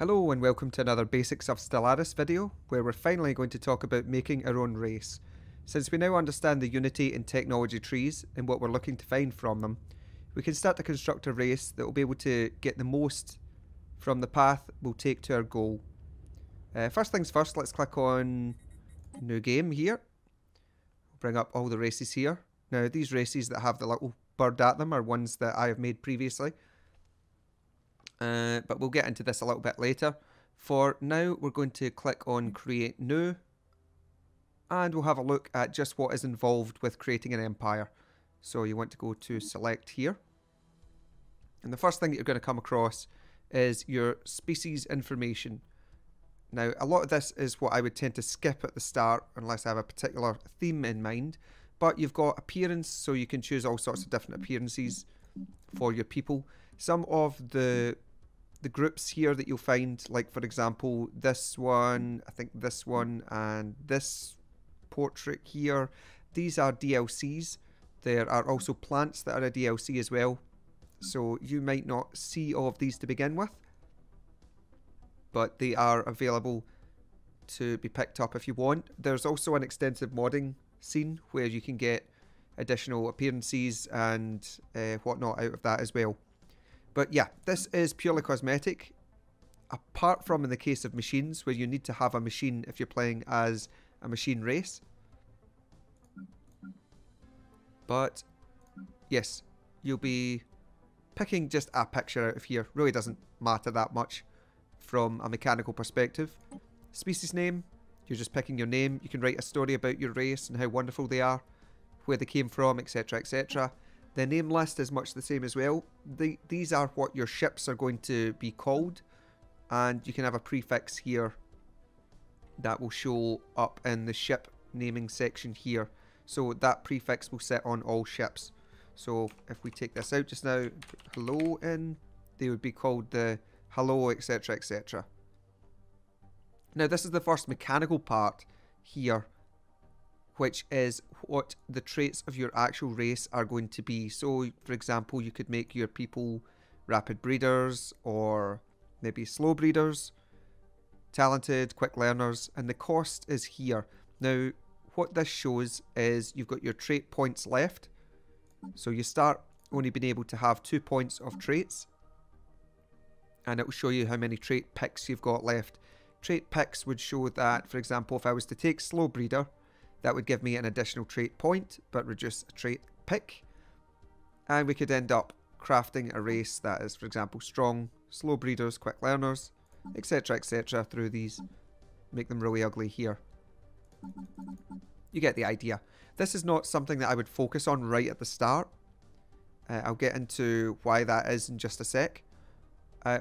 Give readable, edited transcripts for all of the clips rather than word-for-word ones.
Hello and welcome to another Basics of Stellaris video, where we're finally going to talk about making our own race. Since we now understand the unity in technology trees and what we're looking to find from them, we can start to construct a race that will be able to get the most from the path we'll take to our goal. First things first, let's click on New Game here. Bring up all the races here. Now these races that have the little bird at them are ones that I have made previously. But we'll get into this a little bit later. For now, we're going to click on Create New, and we'll have a look at just what is involved with creating an empire. So you want to go to Select here, and the first thing that you're going to come across is your species information. Now, a lot of this is what I would tend to skip at the start unless I have a particular theme in mind, but you've got appearance, so you can choose all sorts of different appearances for your people. Some of the groups here that you'll find, like for example this one, I think this one and this portrait here, these are DLCs. There are also plants that are a DLC as well, so you might not see all of these to begin with, but they are available to be picked up if you want. There's also an extensive modding scene where you can get additional appearances and whatnot out of that as well. But yeah, this is purely cosmetic, apart from in the case of machines, where you need to have a machine if you're playing as a machine race. But yes, you'll be picking just a picture out of here. Really doesn't matter that much from a mechanical perspective. Species name, you're just picking your name. You can write a story about your race and how wonderful they are, where they came from, etc, etc. The name list is much the same as well. These are what your ships are going to be called, and you can have a prefix here that will show up in the ship naming section here. So that prefix will sit on all ships. So if we take this out just now, put hello in, they would be called the hello, etc, etc. Now this is the first mechanical part here, which is what the traits of your actual race are going to be. So, for example, you could make your people rapid breeders, or maybe slow breeders, talented, quick learners, and the cost is here. Now, what this shows is you've got your trait points left. So you start only being able to have 2 points of traits, and it will show you how many trait picks you've got left. Trait picks would show that, for example, if I was to take slow breeder, that would give me an additional trait point, but reduce a trait pick. And we could end up crafting a race that is, for example, strong, slow breeders, quick learners, etc, etc, through these. Make them really ugly here. You get the idea. This is not something that I would focus on right at the start. I'll get into why that is in just a sec.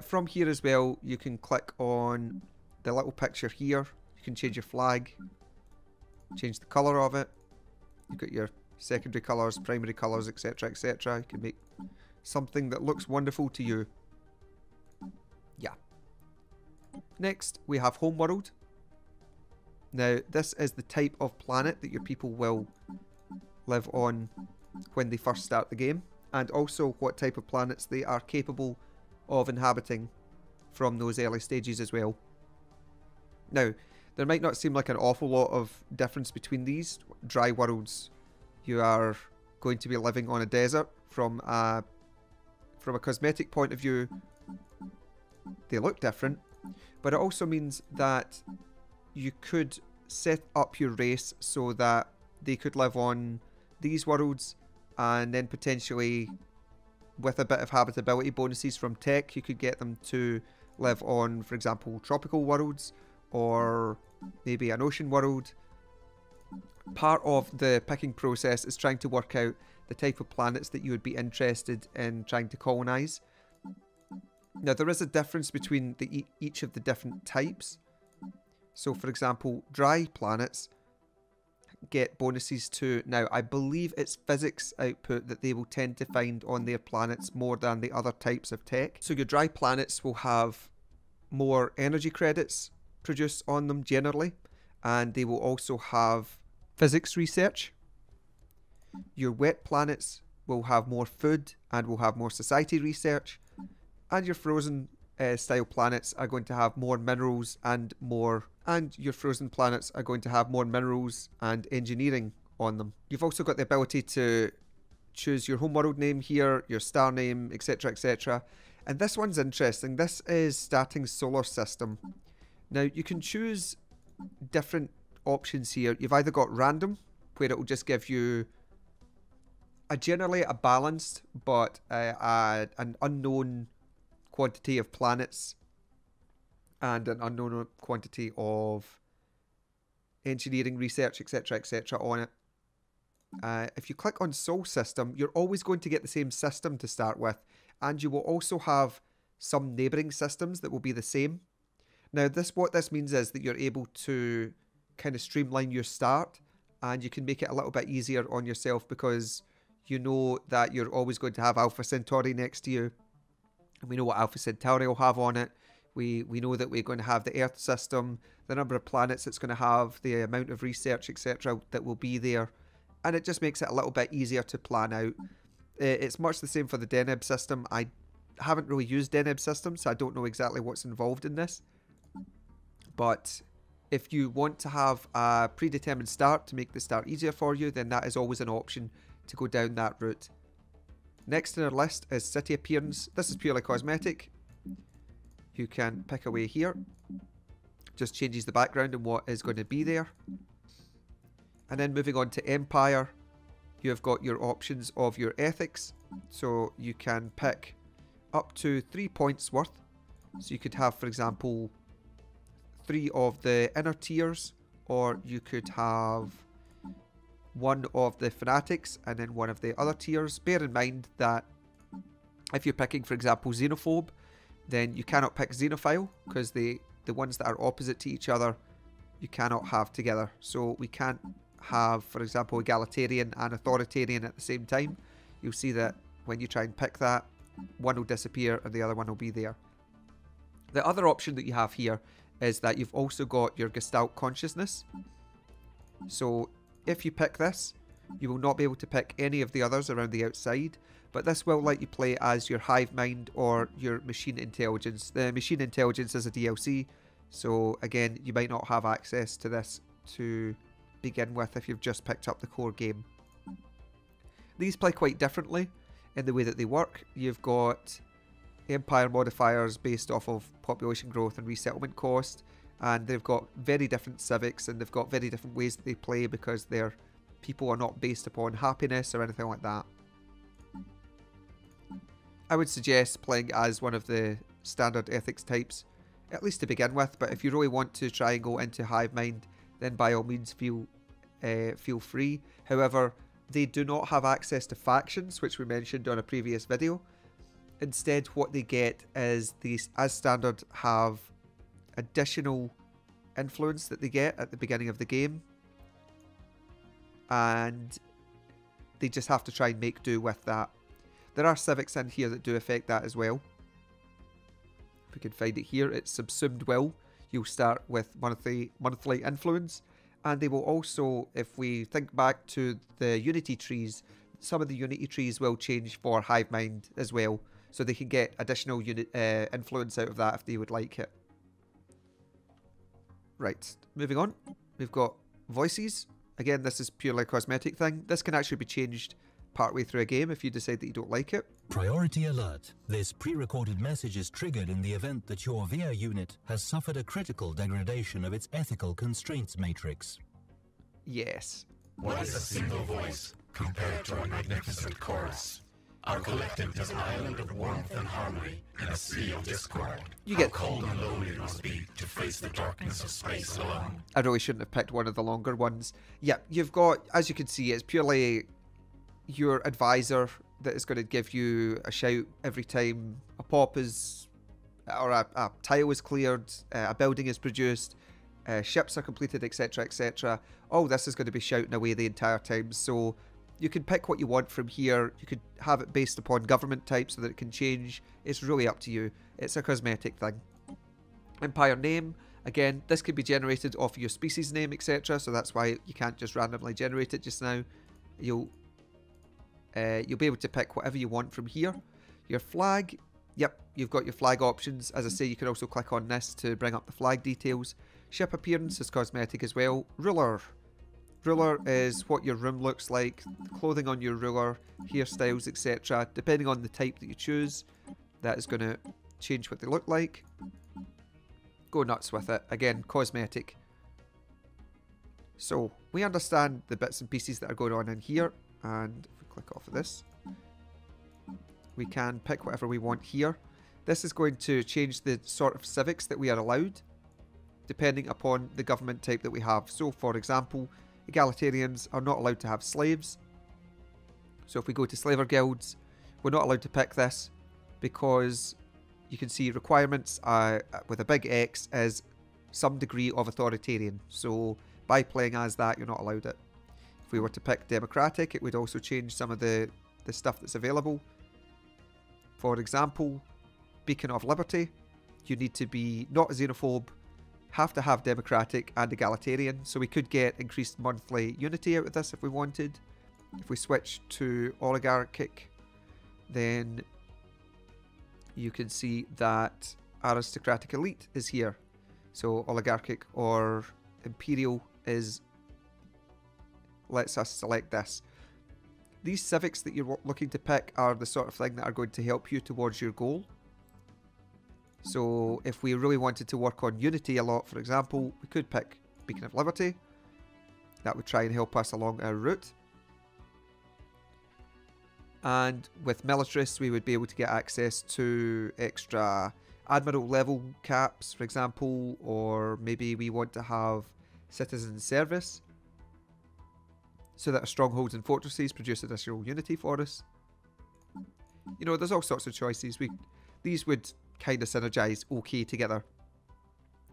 From here as well, you can click on the little picture here. You can change your flag, change the colour of it. You've got your secondary colours, primary colours, etc, etc. You can make something that looks wonderful to you. Yeah. Next, we have Homeworld. Now, this is the type of planet that your people will live on when they first start the game, and also what type of planets they are capable of inhabiting from those early stages as well. Now, there might not seem like an awful lot of difference between these. Dry worlds, you are going to be living on a desert. From a cosmetic point of view, they look different, but it also means that you could set up your race so that they could live on these worlds, and then potentially with a bit of habitability bonuses from tech, you could get them to live on, for example, tropical worlds, or maybe an ocean world. Part of the picking process is trying to work out the type of planets that you would be interested in trying to colonize. Now there is a difference between each of the different types. So for example, dry planets get bonuses to, now I believe it's physics output that they will tend to find on their planets more than the other types of tech. So your dry planets will have more energy credits produce on them generally, and they will also have physics research. Your wet planets will have more food and will have more society research, and your frozen style planets are going to have more minerals and your frozen planets are going to have more minerals and engineering on them. You've also got the ability to choose your homeworld name here, your star name, etc, etc. And this one's interesting. This is starting solar system. Now you can choose different options here. You've either got random, where it will just give you a generally a balanced but an unknown quantity of planets and an unknown quantity of engineering, research, etc, etc on it. If you click on Sol system, you're always going to get the same system to start with, and you will also have some neighbouring systems that will be the same. Now what this means is that you're able to kind of streamline your start, and you can make it a little bit easier on yourself because you know that you're always going to have Alpha Centauri next to you. And we know what Alpha Centauri will have on it. We know that we're going to have the Earth system, the number of planets it's going to have, the amount of research, etc. that will be there. And it just makes it a little bit easier to plan out. It's much the same for the Deneb system. I haven't really used Deneb systems, so I don't know exactly what's involved in this. But if you want to have a predetermined start to make the start easier for you, then that is always an option to go down that route. Next in our list is city appearance. This is purely cosmetic. You can pick away here. Just changes the background and what is going to be there. And then moving on to Empire, you have got your options of your ethics. So you can pick up to 3 points worth. So you could have, for example, 3 of the inner tiers, or you could have 1 of the fanatics and then 1 of the other tiers. Bear in mind that if you're picking, for example, xenophobe, then you cannot pick xenophile, because the ones that are opposite to each other you cannot have together. So we can't have, for example, egalitarian and authoritarian at the same time. You'll see that when you try and pick that, one will disappear and the other one will be there. The other option that you have here is that you've also got your Gestalt Consciousness. So if you pick this, you will not be able to pick any of the others around the outside, but this will let you play as your Hive Mind or your Machine Intelligence. The Machine Intelligence is a DLC, so again, you might not have access to this to begin with if you've just picked up the core game. These play quite differently in the way that they work. You've got Empire modifiers based off of population growth and resettlement cost, and they've got very different civics, and they've got very different ways that they play because their people are not based upon happiness or anything like that. I would suggest playing as one of the standard ethics types, at least to begin with, but if you really want to try and go into Hive Mind, then by all means feel free. However, they do not have access to factions, which we mentioned on a previous video. Instead, what they get is these, as standard, have additional influence that they get at the beginning of the game, and they just have to try and make do with that. There are civics in here that do affect that as well. If we can find it here, it's subsumed will. You'll start with monthly influence, and they will also, if we think back to the unity trees, some of the unity trees will change for Hive Mind as well, so they can get additional influence out of that if they would like it. Right, moving on, we've got voices. Again, this is purely a cosmetic thing. This can actually be changed partway through a game if you decide that you don't like it. Priority alert. This pre-recorded message is triggered in the event that your VR unit has suffered a critical degradation of its ethical constraints matrix. Yes. What is a single voice compared to our magnificent chorus? Our collective is an island of warmth and harmony in a sea of discord. You get cold and lonely it must be to face the darkness of space alone. I really shouldn't have picked one of the longer ones. Yeah, you've got, as you can see, it's purely your advisor that is going to give you a shout every time a pop is, or a tile is cleared, a building is produced, ships are completed, etc, etc. All this is going to be shouting away the entire time, so you can pick what you want from here. You could have it based upon government type so that it can change. It's really up to you. It's a cosmetic thing. Empire name, again, this could be generated off your species name, etc, so that's why you can't just randomly generate it just now. You'll be able to pick whatever you want from here. Your flag, Yep, you've got your flag options. As I say, you can also click on this to bring up the flag details. Ship appearance is cosmetic as well. Ruler. Ruler is what your room looks like, clothing on your ruler, hairstyles, etc. Depending on the type that you choose, that is going to change what they look like. Go nuts with it. Again, cosmetic. So, we understand the bits and pieces that are going on in here. And if we click off of this, we can pick whatever we want here. This is going to change the sort of civics that we are allowed, depending upon the government type that we have. So, for example, egalitarians are not allowed to have slaves. So if we go to slaver guilds, we're not allowed to pick this because you can see requirements with a big X is some degree of authoritarian. So by playing as that, you're not allowed it. If we were to pick democratic, it would also change some of the stuff that's available. For example, Beacon of Liberty, you need to be not xenophobe, have to have democratic and egalitarian, so we could get increased monthly unity out of this if we wanted. If we switch to oligarchic, then you can see that aristocratic elite is here. So oligarchic or imperial is, lets us select this. These civics that you're looking to pick are the sort of thing that are going to help you towards your goal. So if we really wanted to work on unity a lot, for example, we could pick Beacon of Liberty. That would try and help us along our route. And with militarists, we would be able to get access to extra admiral level caps, for example, or maybe we want to have citizen service so that our strongholds and fortresses produce additional unity for us. You know, there's all sorts of choices. These would kind of synergize okay together.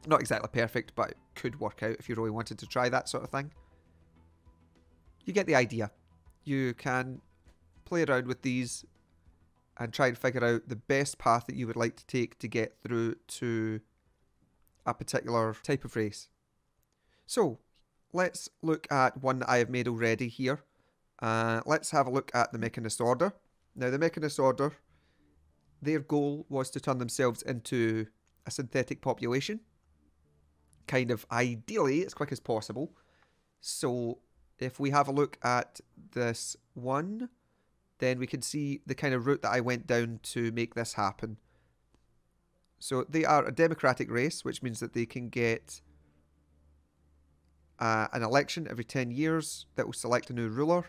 Not exactly perfect, but it could work out if you really wanted to try that sort of thing. You get the idea. You can play around with these and try and figure out the best path that you would like to take to get through to a particular type of race. So let's look at one that I have made already here. Let's have a look at the Mechanist Order. Now the Mechanist Order, their goal was to turn themselves into a synthetic population, kind of ideally as quick as possible. So if we have a look at this one, then we can see the kind of route that I went down to make this happen. So they are a democratic race, which means that they can get an election every 10 years that will select a new ruler.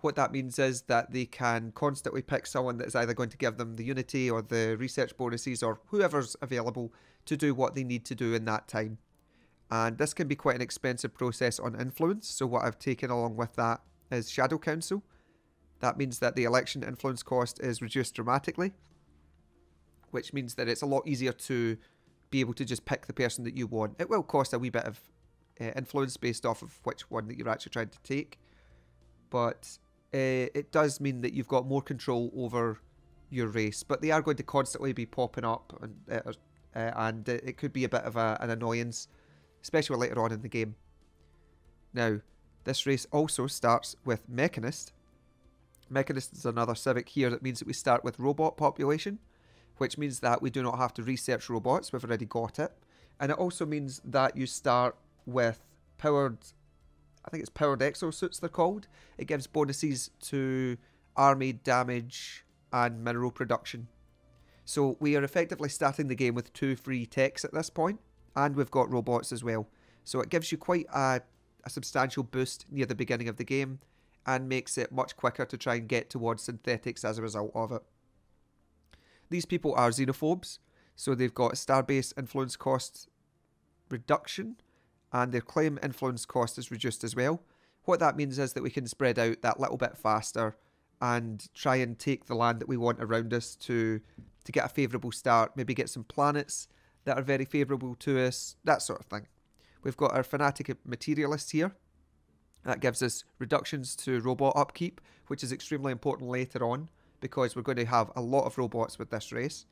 What that means is that they can constantly pick someone that is either going to give them the unity or the research bonuses or whoever's available to do what they need to do in that time. And this can be quite an expensive process on influence. So what I've taken along with that is Shadow Council. That means that the election influence cost is reduced dramatically, which means that it's a lot easier to be able to just pick the person that you want. It will cost a wee bit of influence based off of which one that you're actually trying to take, but it does mean that you've got more control over your race, but they are going to constantly be popping up, and it could be a bit of an annoyance, especially later on in the game. Now, this race also starts with Mechanist. Mechanist is another civic here that means that we start with robot population, which means that we do not have to research robots, we've already got it. And it also means that you start with powered, I think it's powered exosuits they're called. It gives bonuses to army damage and mineral production. So we are effectively starting the game with 2 free techs at this point, and we've got robots as well. So it gives you quite a substantial boost near the beginning of the game and makes it much quicker to try and get towards synthetics as a result of it. These people are xenophobes, so they've got starbase influence cost reduction, and their claim influence cost is reduced as well. What that means is that we can spread out that little bit faster and try and take the land that we want around us to get a favourable start, maybe get some planets that are very favourable to us, that sort of thing. We've got our fanatic materialists here. That gives us reductions to robot upkeep, which is extremely important later on because we're going to have a lot of robots with this race.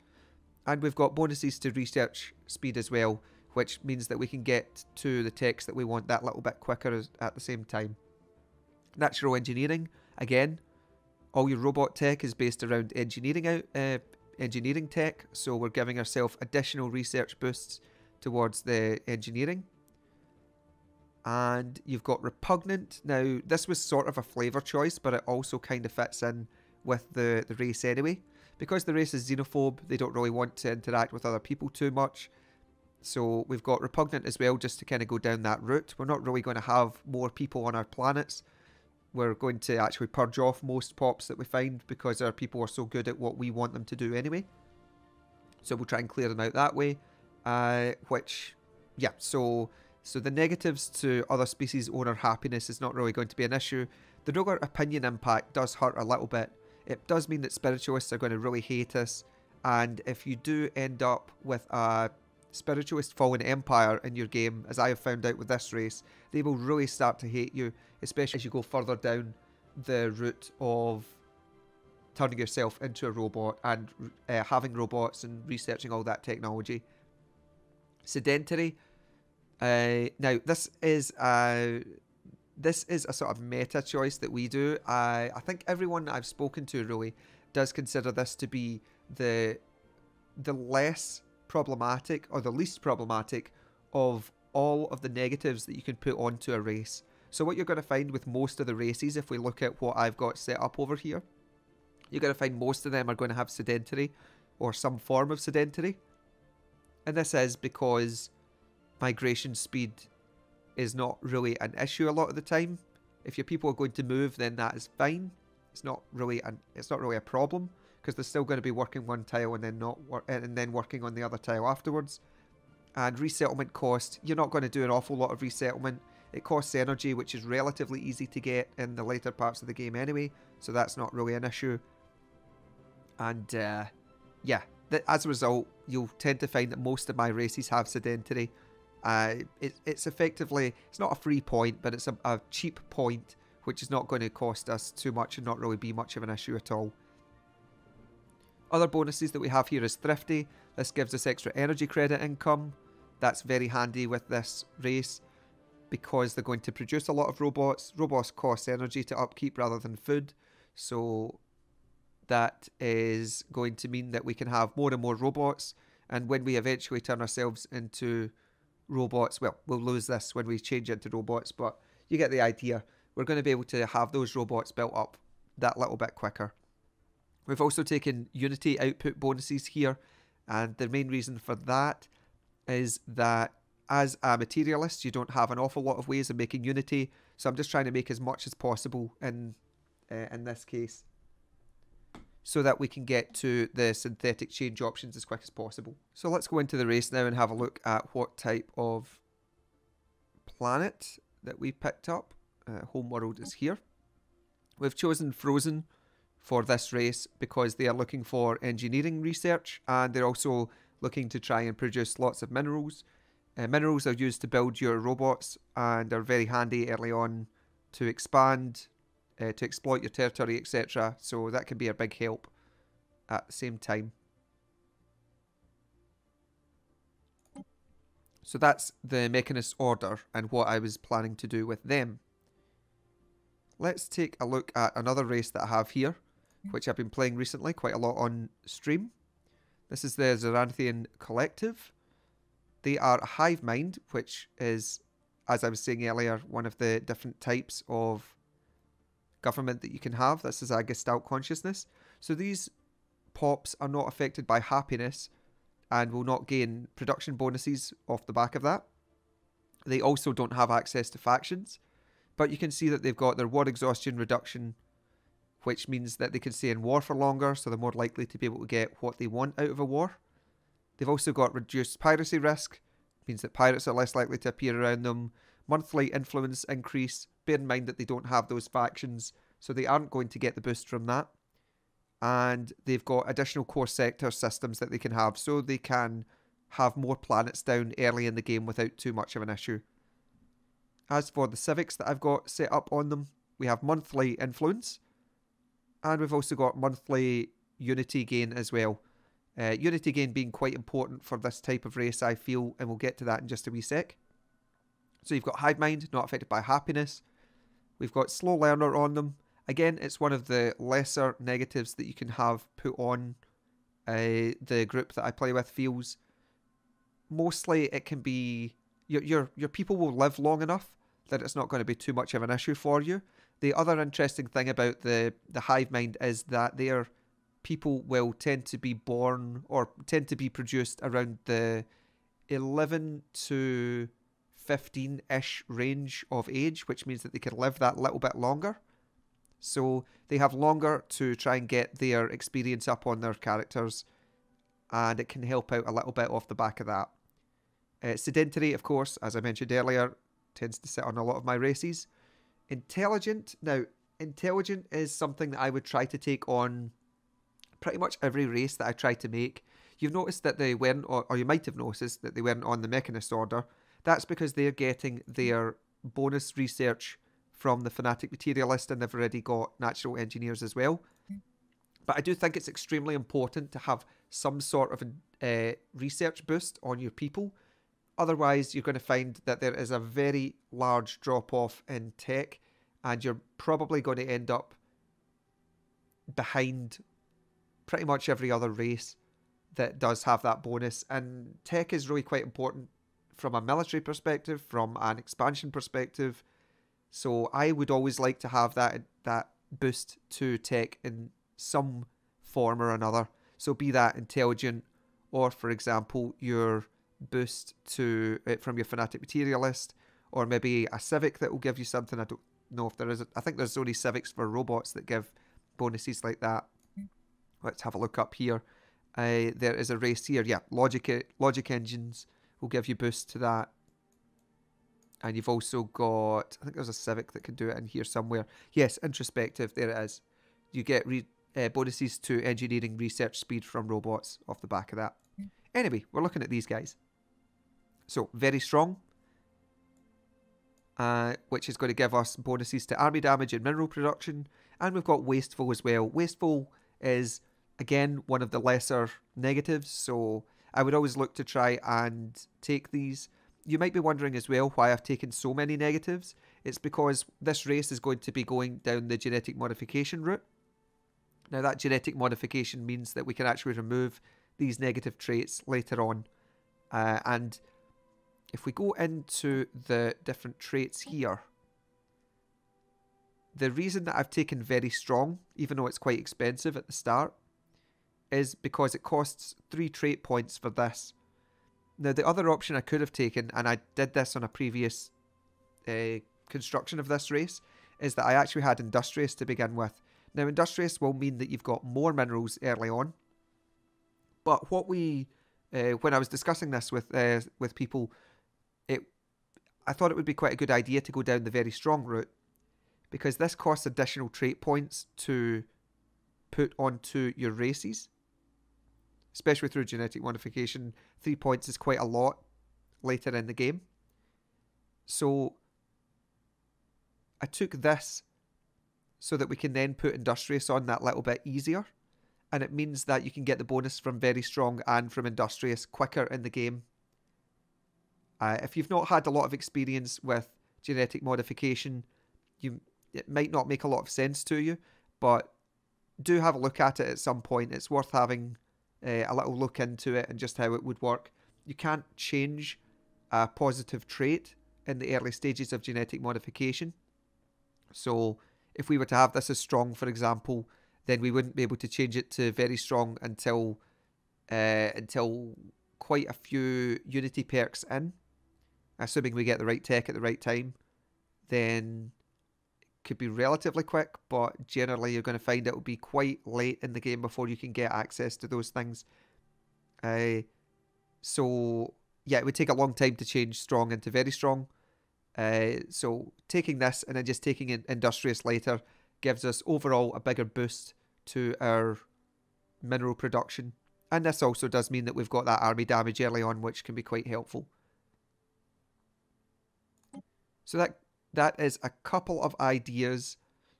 And we've got bonuses to research speed as well, which means that we can get to the techs that we want that little bit quicker at the same time. Natural engineering, again, all your robot tech is based around engineering engineering tech, so we're giving ourselves additional research boosts towards the engineering. And you've got Repugnant. Now, this was sort of a flavour choice, but it also kind of fits in with the race anyway. Because the race is xenophobe, they don't really want to interact with other people too much. So we've got Repugnant as well, just to kind of go down that route. We're not really going to have more people on our planets. We're going to actually purge off most pops that we find because our people are so good at what we want them to do anyway. So we'll try and clear them out that way. Which, yeah, so the negatives to other species owner happiness is not really going to be an issue. The Rogar opinion impact does hurt a little bit. It does mean that spiritualists are going to really hate us. And if you do end up with a spiritualist fallen empire in your game, as I have found out with this race, they will really start to hate you, especially as you go further down the route of turning yourself into a robot and having robots and researching all that technology. Sedentary. Now, this is a sort of meta choice that we do. I think everyone I've spoken to really does consider this to be the less problematic or the least problematic of all of the negatives that you can put onto a race. So what you're going to find with most of the races, if we look at what I've got set up over here, you're going to find most of them are going to have sedentary or some form of sedentary. And this is because migration speed is not really an issue a lot of the time. If your people are going to move, then that is fine. It's not really a problem because they're still going to be working one tile and then working on the other tile afterwards. And resettlement cost, you're not going to do an awful lot of resettlement. It costs energy, which is relatively easy to get in the later parts of the game anyway, so that's not really an issue. And yeah, as a result, you'll tend to find that most of my races have sedentary. It's effectively, it's not a free point, but it's a cheap point, which is not going to cost us too much and not really be much of an issue at all. Other bonuses that we have here is Thrifty. This gives us extra energy credit income. That's very handy with this race because they're going to produce a lot of robots. Robots cost energy to upkeep rather than food, so that is going to mean that we can have more and more robots, and when we eventually turn ourselves into robots, well, we'll lose this when we change into robots, but you get the idea. We're going to be able to have those robots built up that little bit quicker. We've also taken Unity output bonuses here, and the main reason for that is that as a materialist, you don't have an awful lot of ways of making Unity, so I'm just trying to make as much as possible in this case, so that we can get to the synthetic change options as quick as possible. So let's go into the race now and have a look at what type of planet that we picked up. Homeworld is here. We've chosen Frozen for this race because they are looking for engineering research, and they're also looking to try and produce lots of minerals. Minerals are used to build your robots and are very handy early on to expand, to exploit your territory, etc. So that can be a big help at the same time. So that's the Mechanist Order and what I was planning to do with them. Let's take a look at another race that I have here, which I've been playing recently quite a lot on stream. This is the Xaranthian Collective. They are a hive mind, which is, as I was saying earlier, one of the different types of government that you can have. This is a Gestalt consciousness. So these pops are not affected by happiness and will not gain production bonuses off the back of that. They also don't have access to factions, but you can see that they've got their war exhaustion reduction, which means that they can stay in war for longer, so they're more likely to be able to get what they want out of a war. They've also got reduced piracy risk, means that pirates are less likely to appear around them. Monthly influence increase. Bear in mind that they don't have those factions, so they aren't going to get the boost from that. And they've got additional core sector systems that they can have, so they can have more planets down early in the game without too much of an issue. As for the civics that I've got set up on them, we have monthly influence, and we've also got monthly unity gain as well. Unity gain being quite important for this type of race, I feel, and we'll get to that in just a wee sec. So you've got hive mind, not affected by happiness. We've got slow learner on them. Again, it's one of the lesser negatives that you can have put on the group that I play with feels. Mostly it can be, your people will live long enough that it's not going to be too much of an issue for you. The other interesting thing about the hive mind is that their people will tend to be born or tend to be produced around the 11 to 15-ish range of age, which means that they can live that little bit longer. So they have longer to try and get their experience up on their characters, and it can help out a little bit off the back of that. Sedentary, of course, as I mentioned earlier, tends to sit on a lot of my races. Intelligent. Now, intelligent is something that I would try to take on pretty much every race that I try to make. You've noticed that they weren't, or you might have noticed that they weren't on the Mechanist Order. That's because they're getting their bonus research from the Fanatic Materialist, and they've already got Natural Engineers as well. But I do think it's extremely important to have some sort of research boost on your people. Otherwise, you're going to find that there is a very large drop-off in tech, and you're probably going to end up behind pretty much every other race that does have that bonus. And tech is really quite important from a military perspective, from an expansion perspective. So I would always like to have that boost to tech in some form or another. So be that intelligent, or for example, your boost to from your Fanatic Materialist, or maybe a Civic that will give you something. I don't know if there is. I think there's only Civics for robots that give bonuses like that. Let's have a look up here. There is a race here. Yeah, logic engines will give you boost to that. And you've also got, I think there's a Civic that can do it in here somewhere. Yes, introspective, there it is. You get bonuses to engineering research speed from robots off the back of that. Anyway, we're looking at these guys. So, very strong, which is going to give us bonuses to army damage and mineral production. And we've got wasteful as well. Wasteful is, again, one of the lesser negatives, so I would always look to try and take these. You might be wondering as well why I've taken so many negatives. It's because this race is going to be going down the genetic modification route. Now, that genetic modification means that we can actually remove these negative traits later on. And if we go into the different traits here, the reason that I've taken very strong, even though it's quite expensive at the start, is because it costs 3 trait points for this. Now, the other option I could have taken, and I did this on a previous construction of this race, is that I actually had Industrious to begin with. Now, Industrious will mean that you've got more minerals early on. But what we, when I was discussing this with people, I thought it would be quite a good idea to go down the very strong route, because this costs additional trait points to put onto your races, especially through genetic modification. 3 points is quite a lot later in the game. So I took this so that we can then put Industrious on that little bit easier. And it means that you can get the bonus from Very Strong and from Industrious quicker in the game. If you've not had a lot of experience with genetic modification, it might not make a lot of sense to you, but do have a look at it at some point. It's worth having a little look into it and just how it would work. You can't change a positive trait in the early stages of genetic modification. So if we were to have this as strong, for example, then we wouldn't be able to change it to very strong until quite a few Unity perks in. Assuming we get the right tech at the right time, then it could be relatively quick, but generally you're going to find it will be quite late in the game before you can get access to those things. So, yeah, it would take a long time to change strong into very strong. So taking this and then just taking Industrious later gives us overall a bigger boost to our mineral production. And this also does mean that we've got that army damage early on, which can be quite helpful. So that is a couple of ideas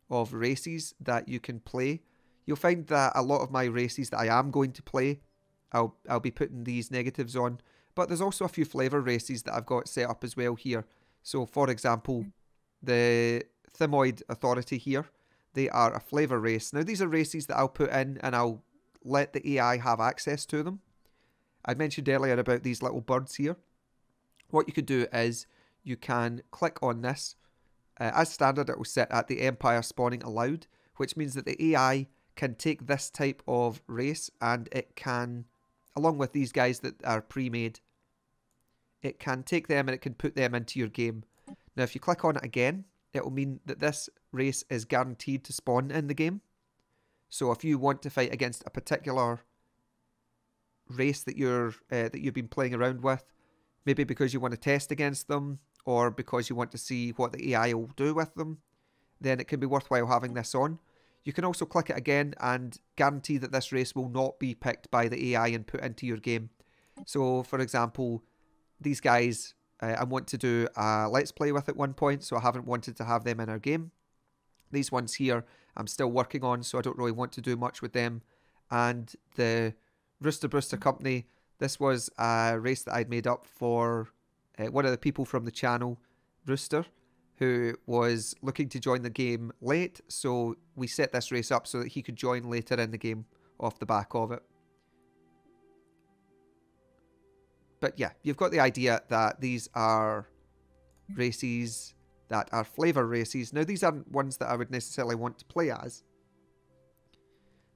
of races that you can play. You'll find that a lot of my races that I am going to play, I'll be putting these negatives on. But there's also a few flavour races that I've got set up as well here. So for example, the Thimoid Authority here, they are a flavour race. Now, these are races that I'll put in and I'll let the AI have access to them. I mentioned earlier about these little birds here. What you could do is you can click on this. As standard, it will sit at the Empire spawning allowed, which means that the AI can take this type of race and it can, along with these guys that are pre-made, it can take them and it can put them into your game. Now, if you click on it again, it will mean that this race is guaranteed to spawn in the game. So if you want to fight against a particular race that you've been playing around with, maybe because you want to test against them or because you want to see what the AI will do with them, then it can be worthwhile having this on. You can also click it again and guarantee that this race will not be picked by the AI and put into your game. So, for example, these guys, I want to do a Let's Play with at one point, so I haven't wanted to have them in our game. These ones here, I'm still working on, so I don't really want to do much with them. And the Rooster Booster Company, this was a race that I'd made up for one of the people from the channel, Rooster, who was looking to join the game late, so we set this race up so that he could join later in the game off the back of it. But yeah, you've got the idea that these are races that are flavor races. Now, these aren't ones that I would necessarily want to play as,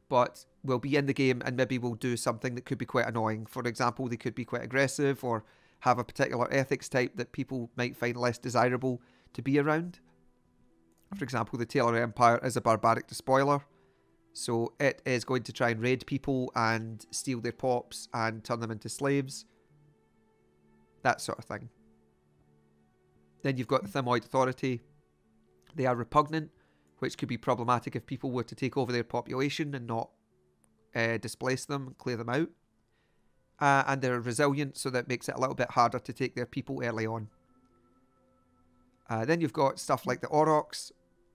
but we'll be in the game and maybe we'll do something that could be quite annoying. For example, they could be quite aggressive or have a particular ethics type that people might find less desirable to be around. For example, the Taylor Empire is a barbaric despoiler, so it is going to try and raid people and steal their pops and turn them into slaves, that sort of thing. Then you've got the Thimoid Authority. They are repugnant, which could be problematic if people were to take over their population and not displace them and clear them out. And they're resilient, so that makes it a little bit harder to take their people early on. Then you've got stuff like the Aurochs.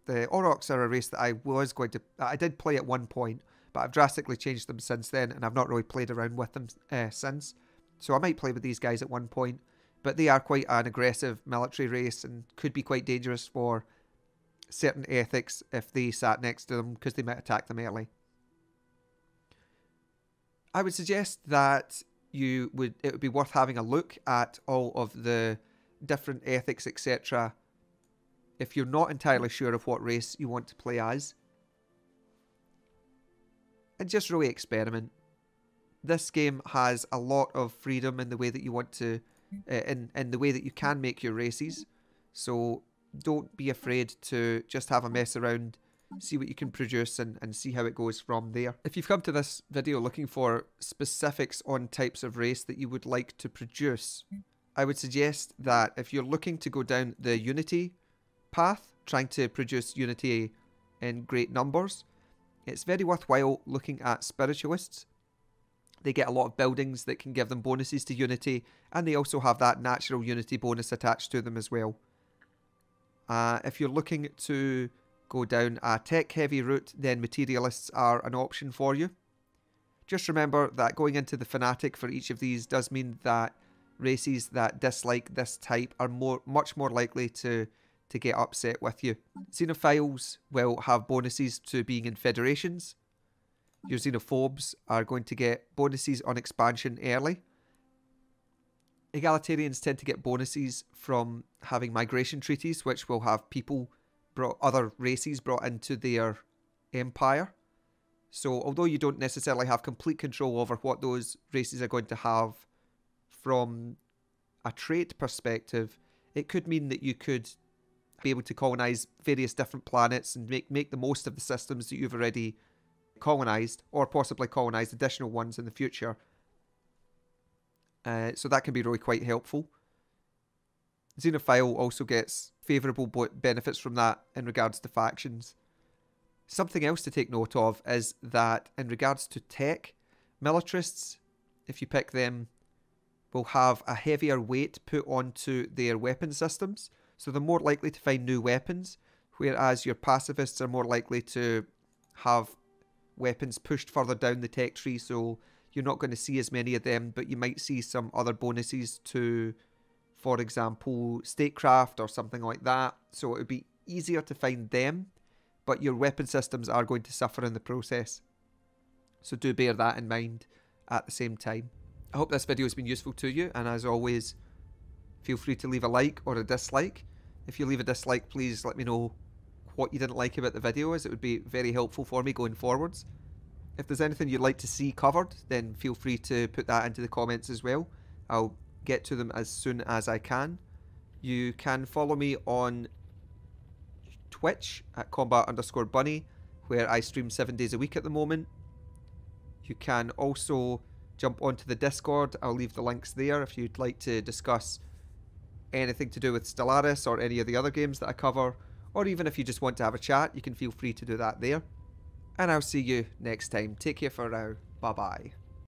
The Aurochs are a race that I did play at one point, but I've drastically changed them since then, and I've not really played around with them since. So I might play with these guys at one point, but they are quite an aggressive military race and could be quite dangerous for certain ethics if they sat next to them, because they might attack them early. I would suggest that it would be worth having a look at all of the different ethics, etc., if you're not entirely sure of what race you want to play as, and just really experiment. This game has a lot of freedom in the way that you want to, in the way that you can make your races, so don't be afraid to just have a mess around, see what you can produce, and see how it goes from there. If you've come to this video looking for specifics on types of race that you would like to produce, I would suggest that if you're looking to go down the Unity path, trying to produce Unity in great numbers, it's very worthwhile looking at Spiritualists. They get a lot of buildings that can give them bonuses to Unity, and they also have that natural Unity bonus attached to them as well. If you're looking to go down a tech-heavy route, then Materialists are an option for you. Just remember that going into the Fanatic for each of these does mean that races that dislike this type are much more likely to get upset with you. Xenophiles will have bonuses to being in federations. Your xenophobes are going to get bonuses on expansion early. Egalitarians tend to get bonuses from having migration treaties, which will have other races brought into their empire. So although you don't necessarily have complete control over what those races are going to have from a trait perspective, it could mean that you could be able to colonize various different planets and make the most of the systems that you've already colonized, or possibly colonize additional ones in the future. So that can be really quite helpful. Xenophile also gets favorable benefits from that in regards to factions. Something else to take note of is that in regards to tech, militarists, if you pick them, will have a heavier weight put onto their weapon systems, so they're more likely to find new weapons, whereas your pacifists are more likely to have weapons pushed further down the tech tree, so you're not going to see as many of them, but you might see some other bonuses to, for example, statecraft or something like that, so it would be easier to find them, but your weapon systems are going to suffer in the process. So do bear that in mind at the same time. I hope this video has been useful to you, and as always, feel free to leave a like or a dislike. If you leave a dislike, please let me know what you didn't like about the video, as it would be very helpful for me going forwards. If there's anything you'd like to see covered, then feel free to put that into the comments as well. I'll get to them as soon as I can. You can follow me on Twitch at Combat_Bunnee, where I stream 7 days a week at the moment. You can also jump onto the Discord. I'll leave the links there if you'd like to discuss anything to do with Stellaris or any of the other games that I cover, or even if you just want to have a chat, you can feel free to do that there. And I'll see you next time. Take care for now. Bye-bye.